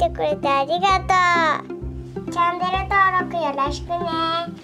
てくれてありがとう。チャンネル登録よろしくね。